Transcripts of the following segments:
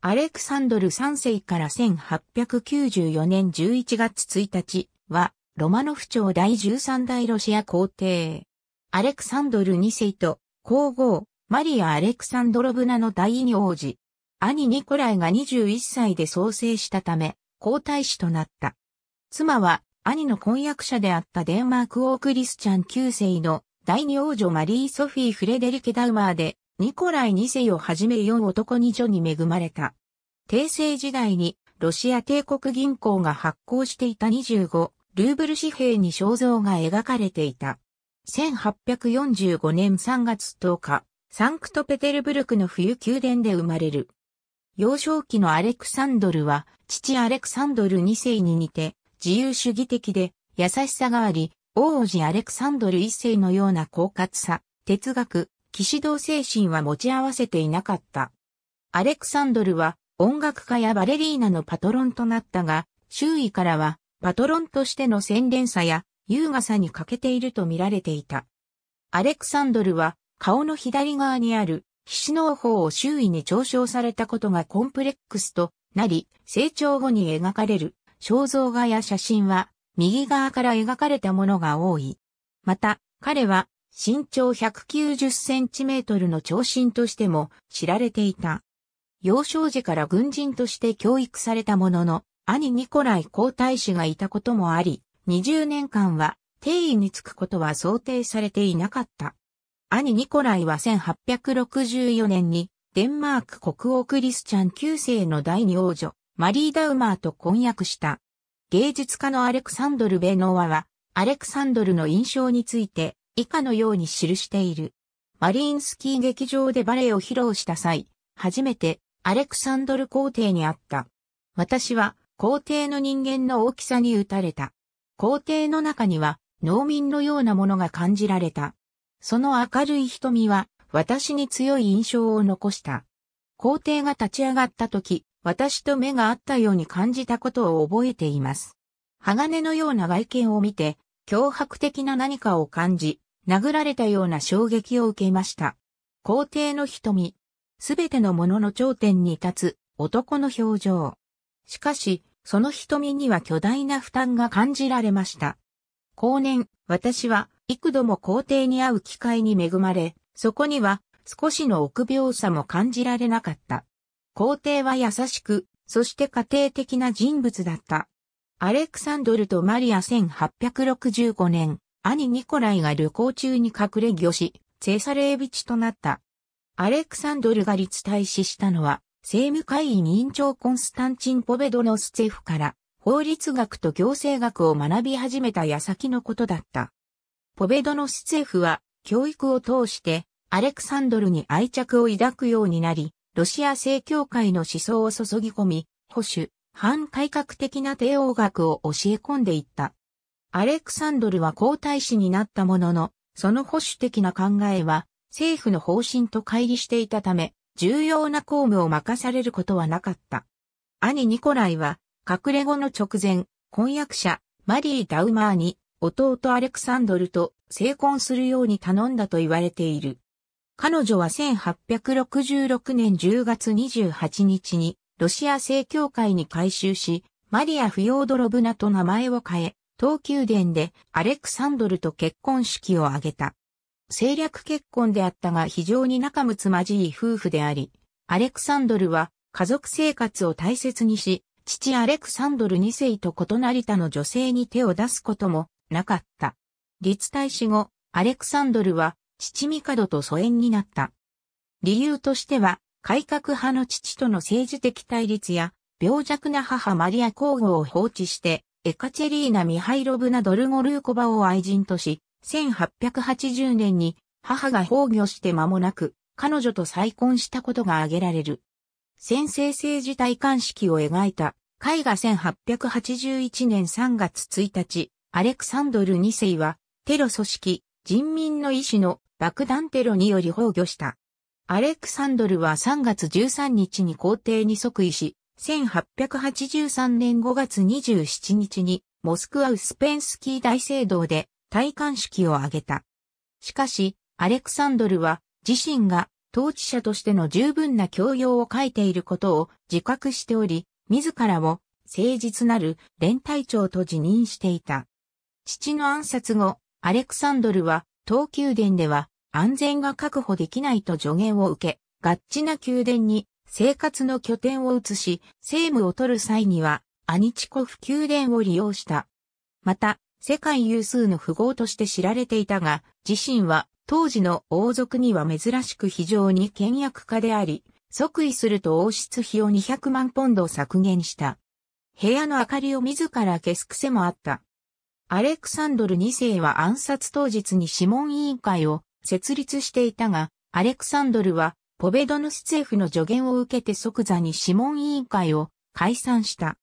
アレクサンドル3世から1894年11月1日は、ロマノフ朝第13代ロシア皇帝。アレクサンドル2世と、皇后、マリア・アレクサンドロブナの第2王子。兄ニコライが21歳で創生したため、皇太子となった。妻は、兄の婚約者であったデンマーク王クリスチャン9世の第2王女マリー・ソフィー・フレデリケ・ダウマーで、ニコライ2世をはじめ4男2女に恵まれた。帝政時代にロシア帝国銀行が発行していた25ルーブル紙幣に肖像が描かれていた。1845年3月10日、サンクトペテルブルクの冬宮殿で生まれる。幼少期のアレクサンドルは父アレクサンドル2世に似て自由主義的で優しさがあり、王子アレクサンドル1世のような狡猾さ、哲学、騎士道精神は持ち合わせていなかった。アレクサンドルは音楽家やバレリーナのパトロンとなったが、周囲からはパトロンとしての洗練さや優雅さに欠けていると見られていた。アレクサンドルは顔の左側にある皮脂の方を周囲に嘲笑されたことがコンプレックスとなり、成長後に描かれる肖像画や写真は右側から描かれたものが多い。また彼は身長190センチメートルの長身としても知られていた。幼少時から軍人として教育されたものの、兄ニコライ皇太子がいたこともあり、20年間は帝位につくことは想定されていなかった。兄ニコライは1864年にデンマーク国王クリスチャン9世の第2王女、マリー・ダウマーと婚約した。芸術家のアレクサンドル・ベノワは、アレクサンドルの印象について、以下のように記している。マリインスキー劇場でバレエを披露した際、初めてアレクサンドル皇帝に会った。私は皇帝の人間の大きさに打たれた。皇帝の中には農民のようなものが感じられた。その明るい瞳は私に強い印象を残した。皇帝が立ち上がった時、私と目が合ったように感じたことを覚えています。鋼のような外見を見て、脅迫的な何かを感じ、殴られたような衝撃を受けました。皇帝の瞳。すべてのものの頂点に立つ男の表情。しかし、その瞳には巨大な負担が感じられました。後年、私は幾度も皇帝に会う機会に恵まれ、そこには少しの臆病さも感じられなかった。皇帝は優しく、そして家庭的な人物だった。アレクサンドルとマリア1865年。兄ニコライが旅行中に隠れ御し、ツェサレービチとなった。アレクサンドルが立大使したのは、政務会議委員長コンスタンチン・ポベドノスツェフから、法律学と行政学を学び始めた矢先のことだった。ポベドノスツェフは、教育を通して、アレクサンドルに愛着を抱くようになり、ロシア正教会の思想を注ぎ込み、保守、反改革的な帝王学を教え込んでいった。アレクサンドルは皇太子になったものの、その保守的な考えは政府の方針と乖離していたため、重要な公務を任されることはなかった。兄ニコライは、隠れ子の直前、婚約者、マリー・ダウマーに、弟アレクサンドルと成婚するように頼んだと言われている。彼女は1866年10月28日に、ロシア正教会に改宗し、マリア・フィオードロブナと名前を変え、東宮殿でアレクサンドルと結婚式を挙げた。政略結婚であったが非常に仲睦まじい夫婦であり、アレクサンドルは家族生活を大切にし、父アレクサンドル2世と異なり他の女性に手を出すこともなかった。立大使後、アレクサンドルは父ミカドと疎遠になった。理由としては、改革派の父との政治的対立や、病弱な母マリア皇后を放置して、エカチェリーナ・ミハイロブナ・ドルゴルーコバを愛人とし、1880年に母が崩御して間もなく彼女と再婚したことが挙げられる。専制政治戴冠式を描いた絵画1881年3月1日、アレクサンドル2世はテロ組織人民の意志の爆弾テロにより崩御した。アレクサンドルは3月13日に皇帝に即位し、1883年5月27日にモスクワ・ウスペンスキー大聖堂で戴冠式を挙げた。しかし、アレクサンドルは自身が統治者としての十分な教養を欠いていることを自覚しており、自らを誠実なる連隊長と自認していた。父の暗殺後、アレクサンドルは東宮殿では安全が確保できないと助言を受け、ガッチナ宮殿に生活の拠点を移し、政務を取る際にはアニチコフ宮殿を利用した。また、世界有数の富豪として知られていたが、自身は当時の王族には珍しく非常に倹約家であり、即位すると王室費を200万ポンドを削減した。部屋の明かりを自ら消す癖もあった。アレクサンドル2世は暗殺当日に諮問委員会を設立していたが、アレクサンドルはポベドヌスツェフの助言を受けて即座に諮問委員会を解散した。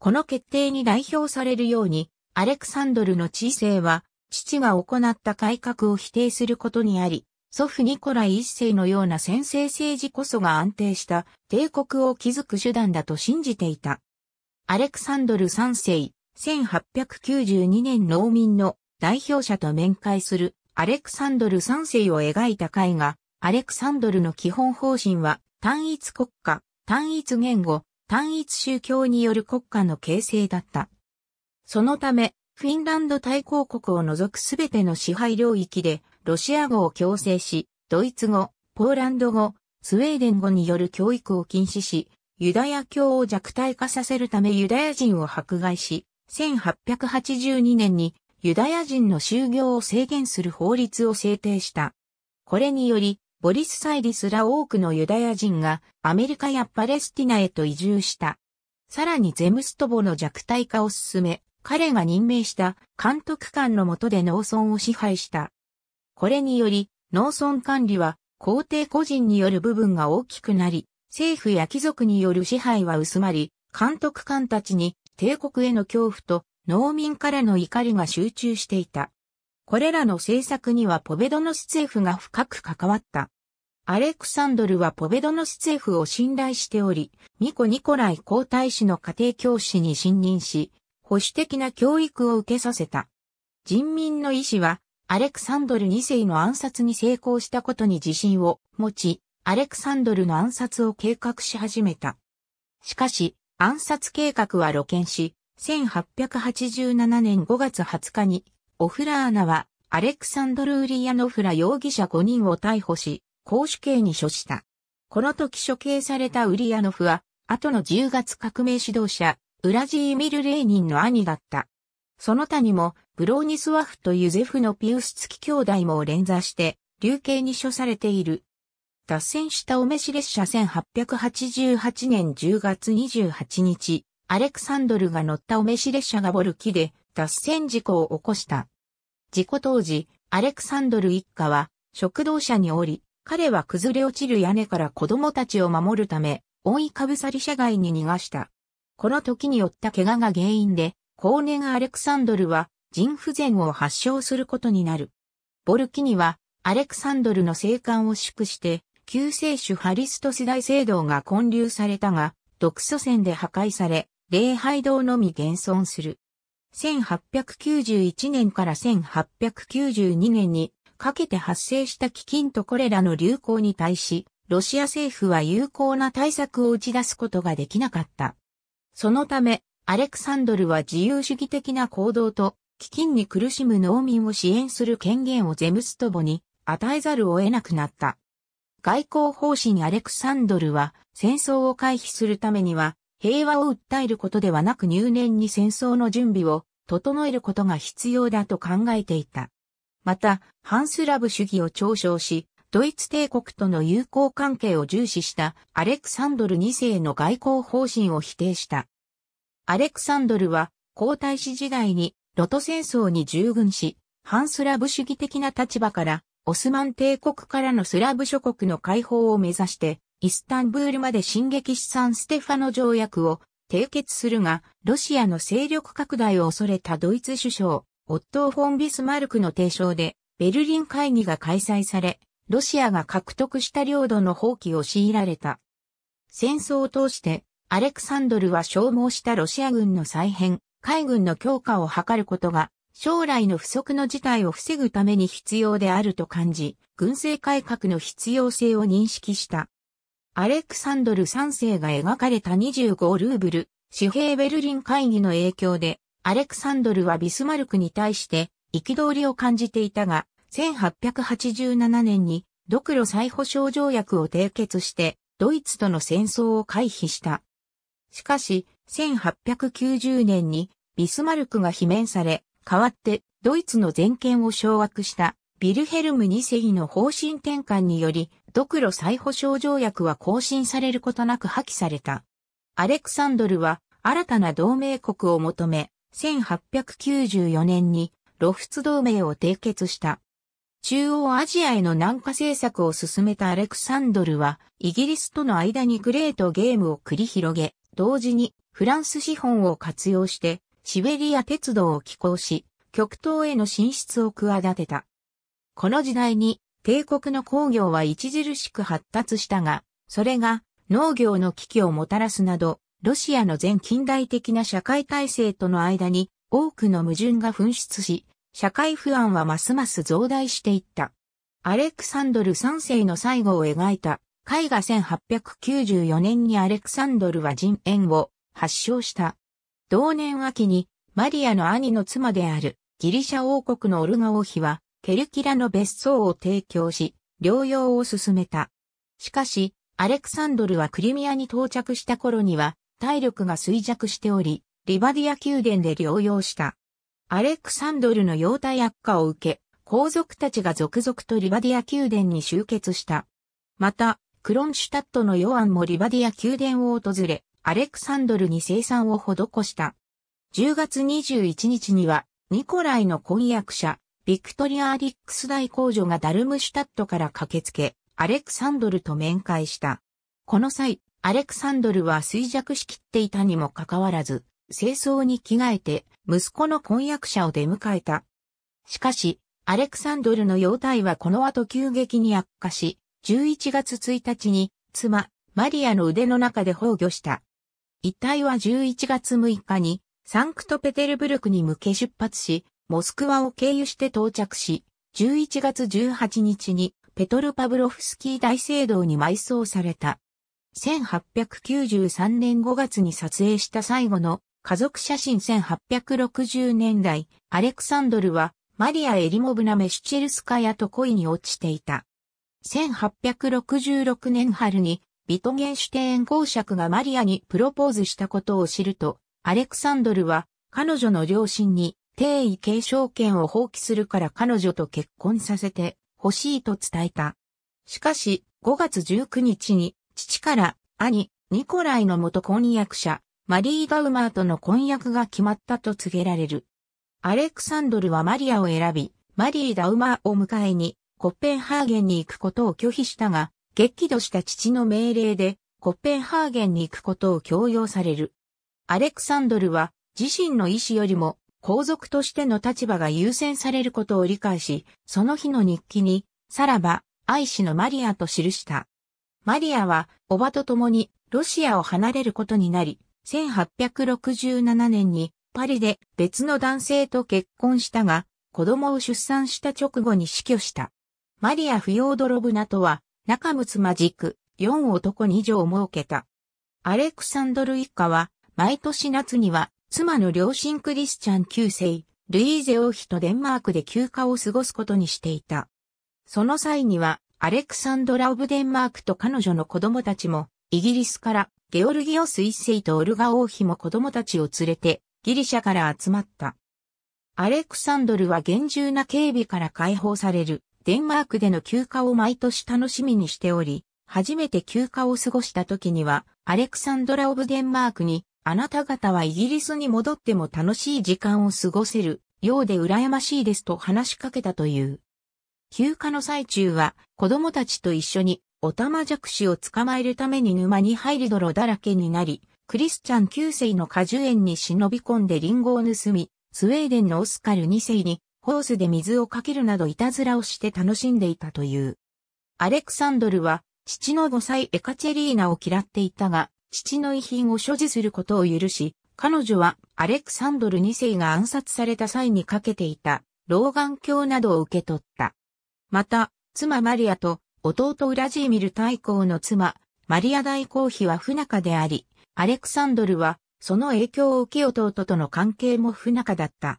この決定に代表されるように、アレクサンドルの治世は、父が行った改革を否定することにあり、祖父ニコライ一世のような専制政治こそが安定した帝国を築く手段だと信じていた。アレクサンドル3世、1892年農民の代表者と面会するアレクサンドル3世を描いた絵画、アレクサンドルの基本方針は、単一国家、単一言語、単一宗教による国家の形成だった。そのため、フィンランド大公国を除くすべての支配領域で、ロシア語を強制し、ドイツ語、ポーランド語、スウェーデン語による教育を禁止し、ユダヤ教を弱体化させるためユダヤ人を迫害し、1882年にユダヤ人の就業を制限する法律を制定した。これにより、ボリス・サイリスら多くのユダヤ人がアメリカやパレスティナへと移住した。さらにゼムストボの弱体化を進め、彼が任命した監督官の下で農村を支配した。これにより、農村管理は皇帝個人による部分が大きくなり、政府や貴族による支配は薄まり、監督官たちに帝国への恐怖と農民からの怒りが集中していた。これらの政策にはポベドノスツェフが深く関わった。アレクサンドルはポベドノスツェフを信頼しており、ニコライ皇太子の家庭教師に信任し、保守的な教育を受けさせた。人民の意志は、アレクサンドル2世の暗殺に成功したことに自信を持ち、アレクサンドルの暗殺を計画し始めた。しかし、暗殺計画は露見し、1887年5月20日に、オフラーナは、アレクサンドル・ウリヤノフら容疑者5人を逮捕し、絞首刑に処した。この時処刑されたウリヤノフは、後の10月革命指導者、ウラジーミル・レーニンの兄だった。その他にも、ブローニスワフとユゼフのピウスツキ兄弟も連座して、流刑に処されている。脱線したお召し列車1888年10月28日、アレクサンドルが乗ったお召し列車がボルキで脱線事故を起こした。事故当時、アレクサンドル一家は食堂車におり、彼は崩れ落ちる屋根から子供たちを守るため、覆いかぶさり車外に逃がした。この時に負った怪我が原因で、後年アレクサンドルは腎不全を発症することになる。ボルキにはアレクサンドルの政官を祝して、救世主ハリストス大聖堂が建立されたが、独ソ戦で破壊され、礼拝堂のみ現存する。1891年から1892年にかけて発生した飢饉とこれらの流行に対し、ロシア政府は有効な対策を打ち出すことができなかった。そのため、アレクサンドルは自由主義的な行動と、飢饉に苦しむ農民を支援する権限をゼムストボに与えざるを得なくなった。外交方針アレクサンドルは、戦争を回避するためには、平和を訴えることではなく入念に戦争の準備を整えることが必要だと考えていた。また、反スラブ主義を嘲笑し、ドイツ帝国との友好関係を重視したアレクサンドル2世の外交方針を否定した。アレクサンドルは皇太子時代に露土戦争に従軍し、反スラブ主義的な立場からオスマン帝国からのスラブ諸国の解放を目指してイスタンブールまで進撃しサンステファノ条約を締結するが、ロシアの勢力拡大を恐れたドイツ首相、オットー・フォン・ビスマルクの提唱でベルリン会議が開催され、ロシアが獲得した領土の放棄を強いられた。戦争を通して、アレクサンドルは消耗したロシア軍の再編、海軍の強化を図ることが将来の不測の事態を防ぐために必要であると感じ、軍政改革の必要性を認識した。アレクサンドル3世が描かれた25ルーブル、紙幣ベルリン会議の影響で、アレクサンドルはビスマルクに対して憤りを感じていたが、1887年に独露再保障条約を締結して、ドイツとの戦争を回避した。しかし、1890年にビスマルクが罷免され、代わってドイツの全権を掌握したヴィルヘルム2世の方針転換により独露再保障条約は更新されることなく破棄された。アレクサンドルは新たな同盟国を求め1894年に露仏同盟を締結した。中央アジアへの南下政策を進めたアレクサンドルはイギリスとの間にグレートゲームを繰り広げ、同時にフランス資本を活用してシベリア鉄道を起工し、極東への進出を企てた。この時代に帝国の工業は著しく発達したが、それが農業の危機をもたらすなど、ロシアの前近代的な社会体制との間に多くの矛盾が噴出し、社会不安はますます増大していった。アレクサンドル3世の最後を描いた絵画1894年にアレクサンドルは腎炎を発症した。同年秋にマリアの兄の妻であるギリシャ王国のオルガ王妃はケルキラの別荘を提供し療養を進めた。しかしアレクサンドルはクリミアに到着した頃には体力が衰弱しておりリバディア宮殿で療養した。アレクサンドルの容体悪化を受け皇族たちが続々とリバディア宮殿に集結した。またクロンシュタットのヨアンもリバディア宮殿を訪れアレクサンドルに生産を施した。10月21日には、ニコライの婚約者、ビクトリア・アリックス大公女がダルムシュタットから駆けつけ、アレクサンドルと面会した。この際、アレクサンドルは衰弱しきっていたにもかかわらず、正装に着替えて、息子の婚約者を出迎えた。しかし、アレクサンドルの容体はこの後急激に悪化し、11月1日に、妻、マリアの腕の中で崩御した。遺体は11月6日にサンクトペテルブルクに向け出発し、モスクワを経由して到着し、11月18日にペトルパブロフスキー大聖堂に埋葬された。1893年5月に撮影した最後の家族写真1860年代、アレクサンドルはマリア・エリモブナ・メシュチェルスカヤと恋に落ちていた。1866年春に、ビトゲンシュテーン公爵がマリアにプロポーズしたことを知ると、アレクサンドルは彼女の両親に帝位継承権を放棄するから彼女と結婚させて欲しいと伝えた。しかし、5月19日に父から兄、ニコライの元婚約者、マリー・ガウマーとの婚約が決まったと告げられる。アレクサンドルはマリアを選び、マリー・ダウマーを迎えにコッペンハーゲンに行くことを拒否したが、激怒した父の命令でコッペンハーゲンに行くことを強要される。アレクサンドルは自身の意思よりも皇族としての立場が優先されることを理解し、その日の日記にさらば愛しのマリアと記した。マリアは叔母と共にロシアを離れることになり、1867年にパリで別の男性と結婚したが、子供を出産した直後に死去した。マリア・フィオードロブナとは、仲睦まじく、4男2女を設けた。アレクサンドル一家は、毎年夏には、妻の両親クリスチャン9世、ルイーゼ王妃とデンマークで休暇を過ごすことにしていた。その際には、アレクサンドラ・オブ・デンマークと彼女の子供たちも、イギリスから、ゲオルギオス1世とオルガ王妃も子供たちを連れて、ギリシャから集まった。アレクサンドルは厳重な警備から解放される。デンマークでの休暇を毎年楽しみにしており、初めて休暇を過ごした時には、アレクサンドラ・オブ・デンマークに、あなた方はイギリスに戻っても楽しい時間を過ごせるようで羨ましいですと話しかけたという。休暇の最中は、子供たちと一緒に、オタマジャクシを捕まえるために沼に入り泥だらけになり、クリスチャン9世の果樹園に忍び込んでリンゴを盗み、スウェーデンのオスカル2世に、ホースで水をかけるなどいたずらをして楽しんでいたという。アレクサンドルは父の5歳エカチェリーナを嫌っていたが、父の遺品を所持することを許し、彼女はアレクサンドル2世が暗殺された際にかけていた老眼鏡などを受け取った。また、妻マリアと弟ウラジーミル大公の妻マリア大公妃は不仲であり、アレクサンドルはその影響を受け弟との関係も不仲だった。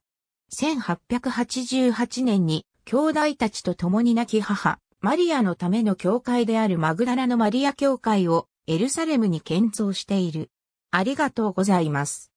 1888年に兄弟たちと共に亡き母、マリアのための教会であるマグダラのマリア教会をエルサレムに建造している。ありがとうございます。